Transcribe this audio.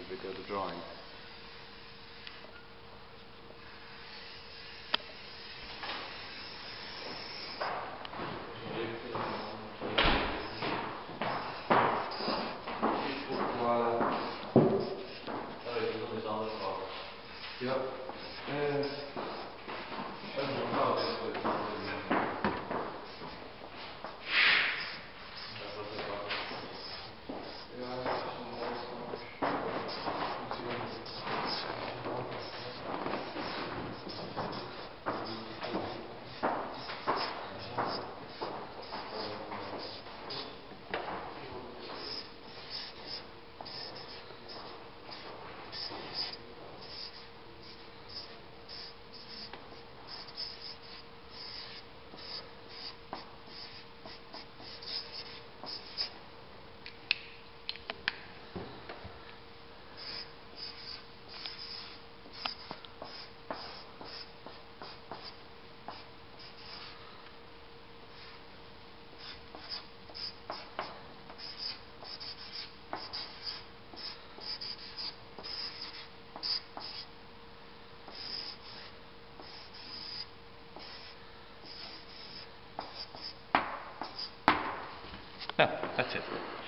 if we go to drawing. That's it.